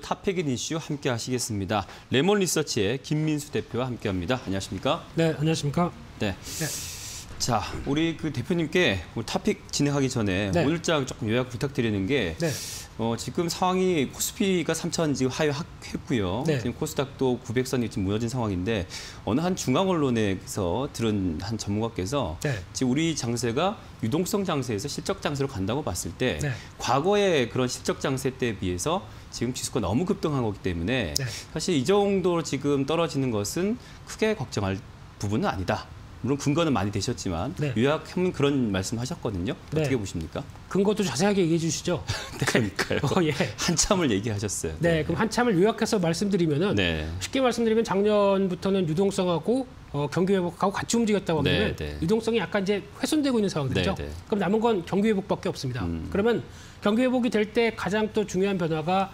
탑픽인 이슈 함께 하시겠습니다. 레몬 리서치의 김민수 대표와 함께합니다. 안녕하십니까? 네, 안녕하십니까? 네. 자, 우리 그 대표님께 탑픽 진행하기 전에 오늘장 조금 요약 부탁드리는 게 지금 상황이 코스피가 3,000 지금 하회했고요. 지금 코스닥도 900선이 지금 무너진 상황인데 어느 한 중앙 언론에서 들은 한 전문가께서 지금 우리 장세가 유동성 장세에서 실적 장세로 간다고 봤을 때 과거의 그런 실적 장세 때에 비해서 지금 지수가 너무 급등한 거기 때문에 사실 이 정도로 지금 떨어지는 것은 크게 걱정할 부분은 아니다. 물론 근거는 많이 되셨지만 요약하면 그런 말씀하셨거든요. 어떻게 보십니까? 근거도 자세하게 얘기해 주시죠. 그러니까요. 한참을 얘기하셨어요. 네, 그럼 한참을 요약해서 말씀드리면은 쉽게 말씀드리면 작년부터는 유동성하고 경기 회복하고 같이 움직였다고 하면 유동성이 약간 이제 훼손되고 있는 상황이죠. 그럼 남은 건 경기 회복밖에 없습니다. 그러면 경기 회복이 될 때 가장 또 중요한 변화가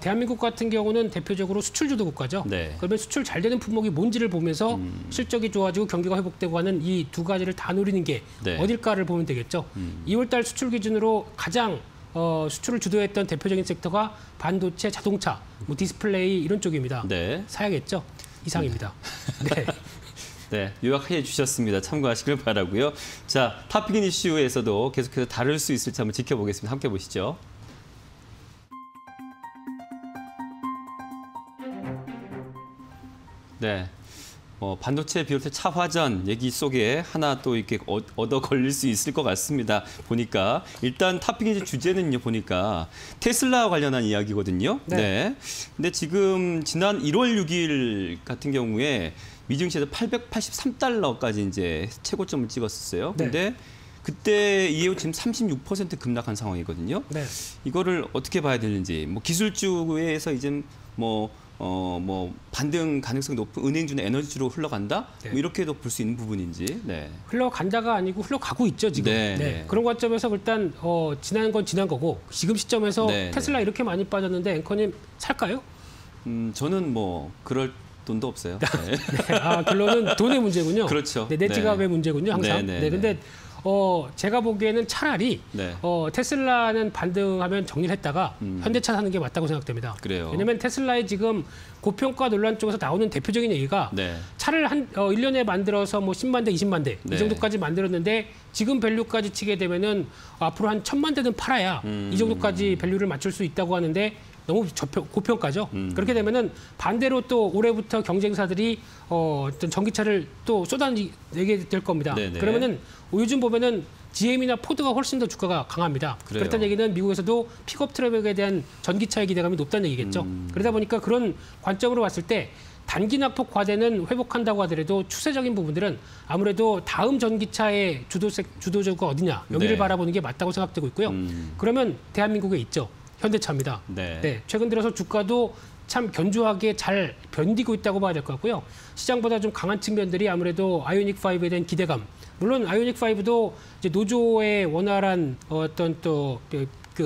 대한민국 같은 경우는 대표적으로 수출주도 국가죠. 그러면 수출 잘 되는 품목이 뭔지를 보면서 실적이 좋아지고 경기가 회복되고 하는 이 두 가지를 다 노리는 게 어딜까를 보면 되겠죠. 2월달 수출 기준으로 가장 수출을 주도했던 대표적인 섹터가 반도체, 자동차, 뭐 디스플레이 이런 쪽입니다. 사야겠죠? 이상입니다. 요약해 주셨습니다. 참고하시길 바라고요. 자, 탑픽인 이슈에서도 계속해서 다룰 수 있을지 한번 지켜보겠습니다. 함께 보시죠. 반도체 비롯해 차화전 얘기 속에 하나 또 이렇게 얻어 걸릴 수 있을 것 같습니다. 보니까 일단 탑픽의 주제는요, 보니까 테슬라 관련한 이야기거든요. 근데 지금 지난 1월 6일 같은 경우에 미증시에서 883달러까지 이제 최고점을 찍었었어요. 근데 그때 이후 지금 36% 급락한 상황이거든요. 이거를 어떻게 봐야 되는지, 뭐 기술주에서 이제 반등 가능성이 높은 은행주나 에너지주로 흘러간다? 뭐 이렇게도 볼 수 있는 부분인지. 흘러간다가 아니고 흘러가고 있죠, 지금. 그런 관점에서 일단 지난 건 지난 거고 지금 시점에서 테슬라 이렇게 많이 빠졌는데 앵커님 살까요? 저는 그럴 돈도 없어요. 결론은 돈의 문제군요. 그렇죠. 내 지갑의 문제군요, 항상. 근데 제가 보기에는 차라리 테슬라는 반등하면 정리를 했다가 현대차 사는 게 맞다고 생각됩니다. 그래요. 왜냐하면 테슬라의 지금 고평가 논란 쪽에서 나오는 대표적인 얘기가 차를 한 1년에 만들어서 뭐 10만 대, 20만 대 이 정도까지 만들었는데 지금 밸류까지 치게 되면은 앞으로 한 1000만 대는 팔아야 이 정도까지 밸류를 맞출 수 있다고 하는데 너무 고평가죠. 그렇게 되면은 반대로 또 올해부터 경쟁사들이 어떤 전기차를 또 쏟아내게 될 겁니다. 그러면은 요즘 보면은 GM이나 포드가 훨씬 더 주가가 강합니다. 그렇다는 얘기는 미국에서도 픽업 트럭에 대한 전기차의 기대감이 높다는 얘기겠죠. 그러다 보니까 그런 관점으로 봤을 때 단기 낙폭 과대는 회복한다고 하더라도 추세적인 부분들은 아무래도 다음 전기차의 주도주가 어디냐 여기를 바라보는 게 맞다고 생각되고 있고요. 그러면 대한민국에 있죠. 현대차입니다. 최근 들어서 주가도 참 견조하게 잘 견디고 있다고 봐야 될 것 같고요. 시장보다 좀 강한 측면들이 아무래도 아이오닉5에 대한 기대감. 물론 아이오닉5도 이제 노조의 원활한 어떤 또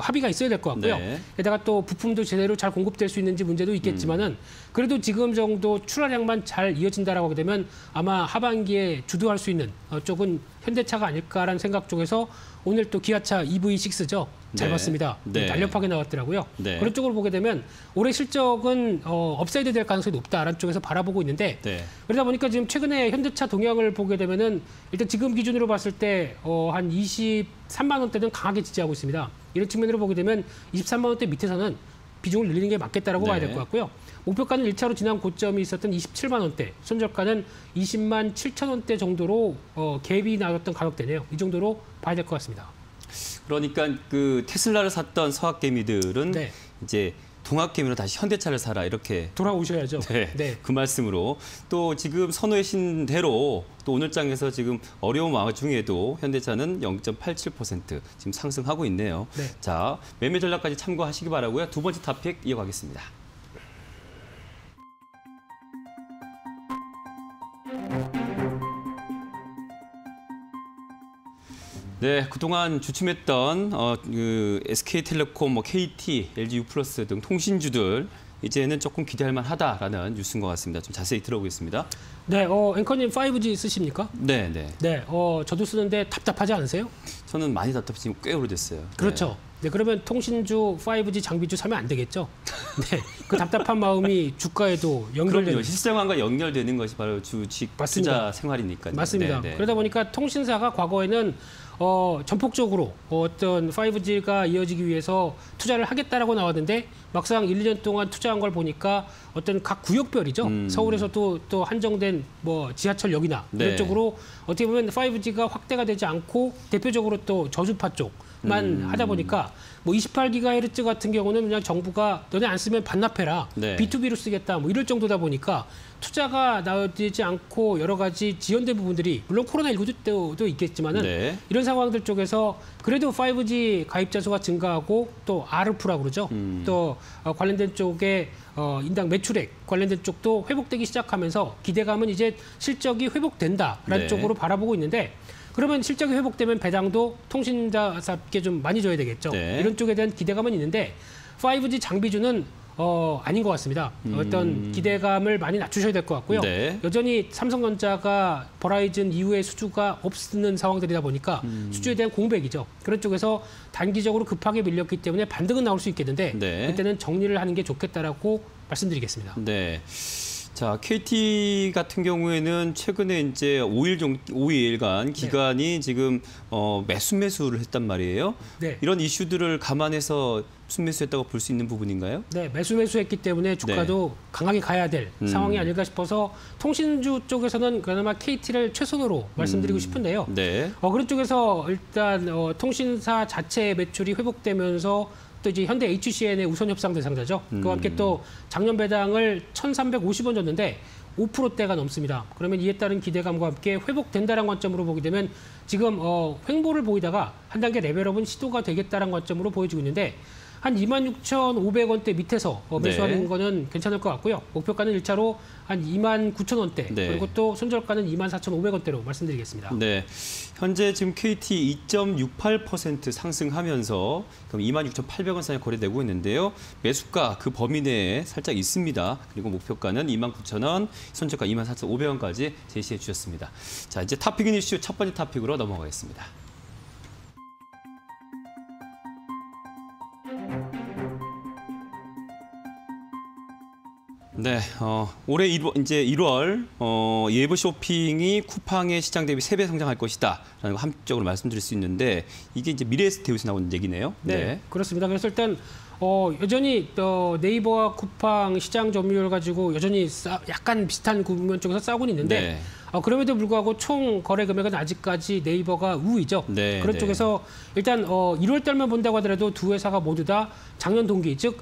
합의가 있어야 될 것 같고요. 게다가 또 부품도 제대로 잘 공급될 수 있는지 문제도 있겠지만은 그래도 지금 정도 출하량만 잘 이어진다라고 하게 되면 아마 하반기에 주도할 수 있는 쪽은 현대차가 아닐까라는 생각 쪽에서 오늘 또 기아차 EV6죠. 잘 봤습니다. 날렵하게 나왔더라고요. 그런 쪽으로 보게 되면 올해 실적은 업사이드 될 가능성이 높다라는 쪽에서 바라보고 있는데 그러다 보니까 지금 최근에 현대차 동향을 보게 되면은 일단 지금 기준으로 봤을 때 한 23만 원대는 강하게 지지하고 있습니다. 이런 측면으로 보게 되면 23만 원대 밑에서는 비중을 늘리는 게 맞겠다라고 봐야 될 것 같고요. 목표가는 1차로 지난 고점이 있었던 27만 원대, 손절가는 20만 7천 원대 정도로 갭이 나왔던 가격대네요. 이 정도로 봐야 될 것 같습니다. 그러니까 그 테슬라를 샀던 서학 개미들은 이제 동학 개미로 다시 현대차를 사라 이렇게 돌아오셔야죠. 그 말씀으로 또 지금 선호의 신대로 또 오늘장에서 지금 어려운 와중에도 현대차는 0.87% 지금 상승하고 있네요. 자, 매매 전략까지 참고하시기 바라고요. 두 번째 탑픽 이어가겠습니다. 그동안 주춤했던 SK텔레콤, KT, LG유플러스 등 통신주들 이제는 조금 기대할 만하다라는 뉴스인 것 같습니다. 좀 자세히 들어보겠습니다. 앵커님 5G 쓰십니까? 저도 쓰는데 답답하지 않으세요? 저는 많이 답답해서 꽤 오래됐어요. 그렇죠. 네, 그러면 통신주 5G 장비주 사면 안 되겠죠? 네, 그 답답한 마음이 주가에도 연결되는. 실생활과 연결되는 것이 바로 주식 투자 생활이니까요. 맞습니다. 네네. 그러다 보니까 통신사가 과거에는 전폭적으로 어떤 5G가 이어지기 위해서 투자를 하겠다라고 나왔는데 막상 1, 2년 동안 투자한 걸 보니까 어떤 각 구역별이죠. 서울에서도 또 한정된 뭐 지하철역이나 네. 이런 쪽으로 어떻게 보면 5G가 확대가 되지 않고 대표적으로 또 저주파 쪽만 하다 보니까 뭐 28GHz 같은 경우는 그냥 정부가 너네 안 쓰면 반납해라. 네. B2B로 쓰겠다. 뭐 이럴 정도다 보니까 투자가 나오지 않고 여러 가지 지연된 부분들이 물론 코로나19도 있겠지만은 네. 이런 상황들 쪽에서 그래도 5G 가입자 수가 증가하고 또 RF라고 그러죠. 또 관련된 쪽에 인당 매출액 관련된 쪽도 회복되기 시작하면서 기대감은 이제 실적이 회복된다라는 네. 쪽으로 바라보고 있는데 그러면 실적이 회복되면 배당도 통신사답게 좀 많이 줘야 되겠죠. 네. 이런 쪽에 대한 기대감은 있는데 5G 장비주는 아닌 것 같습니다. 어떤 기대감을 많이 낮추셔야 될 것 같고요. 네. 여전히 삼성전자가 버라이즌 이후에 수주가 없는 상황들이다 보니까 수주에 대한 공백이죠. 그런 쪽에서 단기적으로 급하게 밀렸기 때문에 반등은 나올 수 있겠는데 네. 그때는 정리를 하는 게 좋겠다라고 말씀드리겠습니다. 네. 자, KT 같은 경우에는 최근에 이제 5일간 기간이 네. 지금 매수를 했단 말이에요. 네. 이런 이슈들을 감안해서 순매수했다고 볼 수 있는 부분인가요? 네, 매수했기 때문에 주가도 네. 강하게 가야 될 상황이 아닐까 싶어서 통신주 쪽에서는 그나마 KT를 최선으로 말씀드리고 싶은데요. 네. 그런 쪽에서 일단 통신사 자체 매출이 회복되면서 또 이제 현대 HCN의 우선 협상 대상자죠. 그와 함께 또 작년 배당을 1,350원 줬는데 5%대가 넘습니다. 그러면 이에 따른 기대감과 함께 회복된다는 관점으로 보게 되면 지금 횡보를 보이다가 한 단계 레벨업은 시도가 되겠다는 관점으로 보여지고 있는데 한 26,500원대 밑에서 매수하는 네. 거는 괜찮을 것 같고요. 목표가는 1차로 한 29,000원대, 네. 그리고 또 손절가는 24,500원대로 말씀드리겠습니다. 네, 현재 지금 KT 2.68% 상승하면서 그럼 26,800원 선에 거래되고 있는데요. 매수가 그 범위 내에 살짝 있습니다. 그리고 목표가는 29,000원, 손절가 24,500원까지 제시해 주셨습니다. 자, 이제 탑픽인 이슈 첫 번째 탑픽으로 넘어가겠습니다. 네, 올해 이제 1월 예부 쇼핑이 쿠팡의 시장 대비 3배 성장할 것이다라는 거 함적으로 말씀드릴 수 있는데 이게 이제 미래에셋에서 나온 얘기네요. 네, 네, 그렇습니다. 그래서 일단 여전히 네이버와 쿠팡 시장 점유율 가지고 여전히 약간 비슷한 국면 쪽에서 싸우고는 있는데 네. 그럼에도 불구하고 총 거래 금액은 아직까지 네이버가 우위죠. 네, 그런 네. 쪽에서 일단 1월 달만 본다고 하더라도 두 회사가 모두 다 작년 동기, 즉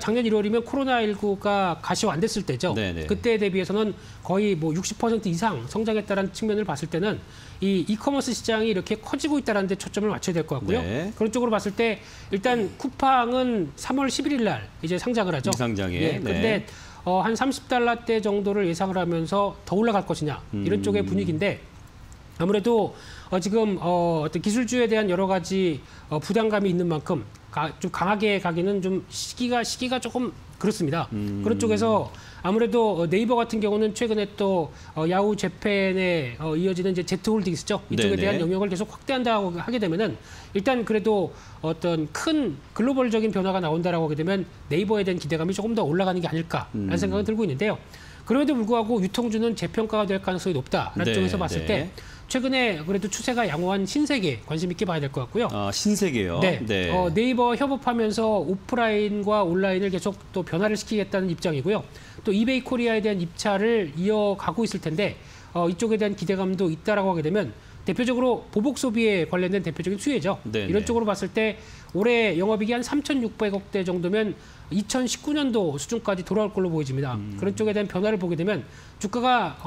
작년 1월이면 코로나19가 가시화 안 됐을 때죠. 네네. 그때에 대비해서는 거의 뭐 60% 이상 성장했다는 측면을 봤을 때는 이 이커머스 시장이 이렇게 커지고 있다는 데 초점을 맞춰야 될 것 같고요. 네. 그런 쪽으로 봤을 때 일단 쿠팡은 3월 11일 날 이제 상장을 하죠. 상장에. 네. 근데 한 30달러대 정도를 예상을 하면서 더 올라갈 것이냐 이런 쪽의 분위기인데 아무래도 지금 어떤 기술주에 대한 여러 가지 부담감이 있는 만큼 좀 강하게 가기는 좀 시기가 조금 그렇습니다. 그런 쪽에서 아무래도 네이버 같은 경우는 최근에 또 야후 재팬에 이어지는 이제 제트홀딩스죠. 이쪽에 네네. 대한 영역을 계속 확대한다고 하게 되면은 일단 그래도 어떤 큰 글로벌적인 변화가 나온다라고 하게 되면 네이버에 대한 기대감이 조금 더 올라가는 게 아닐까라는 생각은 들고 있는데요. 그럼에도 불구하고 유통주는 재평가가 될 가능성이 높다라는 네, 쪽에서 봤을 네. 때 최근에 그래도 추세가 양호한 신세계 관심 있게 봐야 될 것 같고요. 아, 신세계요? 네. 네. 네이버 협업하면서 오프라인과 온라인을 계속 또 변화를 시키겠다는 입장이고요. 또 이베이 코리아에 대한 입찰을 이어가고 있을 텐데 이쪽에 대한 기대감도 있다라고 하게 되면 대표적으로 보복 소비에 관련된 대표적인 수혜죠. 네네. 이런 쪽으로 봤을 때 올해 영업이익이 한 3,600억 대 정도면 2019년도 수준까지 돌아올 걸로 보여집니다. 그런 쪽에 대한 변화를 보게 되면 주가가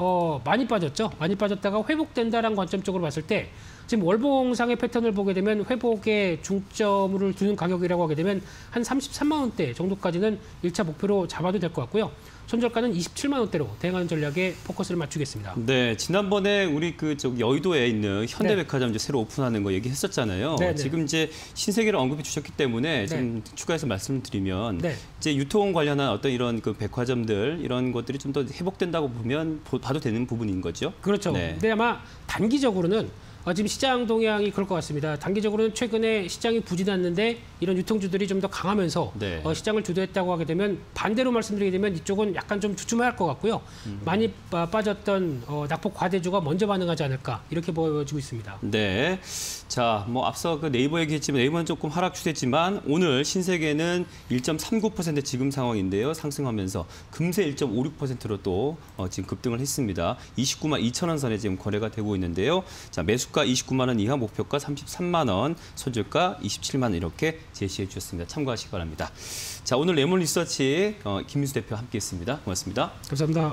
많이 빠졌죠. 많이 빠졌다가 회복된다라는 관점적으로 봤을 때 지금 월봉상의 패턴을 보게 되면 회복에 중점을 두는 가격이라고 하게 되면 한 33만 원대 정도까지는 1차 목표로 잡아도 될 것 같고요. 손절가는 27만 원대로 대응하는 전략에 포커스를 맞추겠습니다. 네, 지난번에 우리 여의도에 있는 현대백화점 네. 이제 새로 오픈하는 거 얘기했었잖아요. 네네. 지금 이제 신세계를 언급해 주셨기 때문에 지금 네. 추가해서 말씀드리면 네. 이제 유통 관련한 어떤 이런 백화점들 이런 것들이 좀 더 회복된다고 보면 봐도 되는 부분인 거죠. 그렇죠. 네. 근데 아마 단기적으로는 지금 시장 동향이 그럴 것 같습니다. 단기적으로는 최근에 시장이 부진했는데 이런 유통주들이 좀 더 강하면서 네. 시장을 주도했다고 하게 되면 반대로 말씀드리게 되면 이쪽은 약간 좀 주춤할 것 같고요. 많이 빠졌던 낙폭 과대주가 먼저 반응하지 않을까 이렇게 보여지고 있습니다. 네, 자, 뭐 앞서 그 네이버 얘기했지만 네이버는 조금 하락 추세지만 오늘 신세계는 1.39% 지금 상황인데요. 상승하면서 금세 1.56%로 또 지금 급등을 했습니다. 29만 2,000원 선에 지금 거래가 되고 있는데요. 자, 매수가 29만 원 이하, 목표가 33만 원, 손절가 27만 원 이렇게 제시해 주셨습니다. 참고하시기 바랍니다. 자, 오늘 레몬 리서치 김민수 대표와 함께했습니다. 고맙습니다. 감사합니다.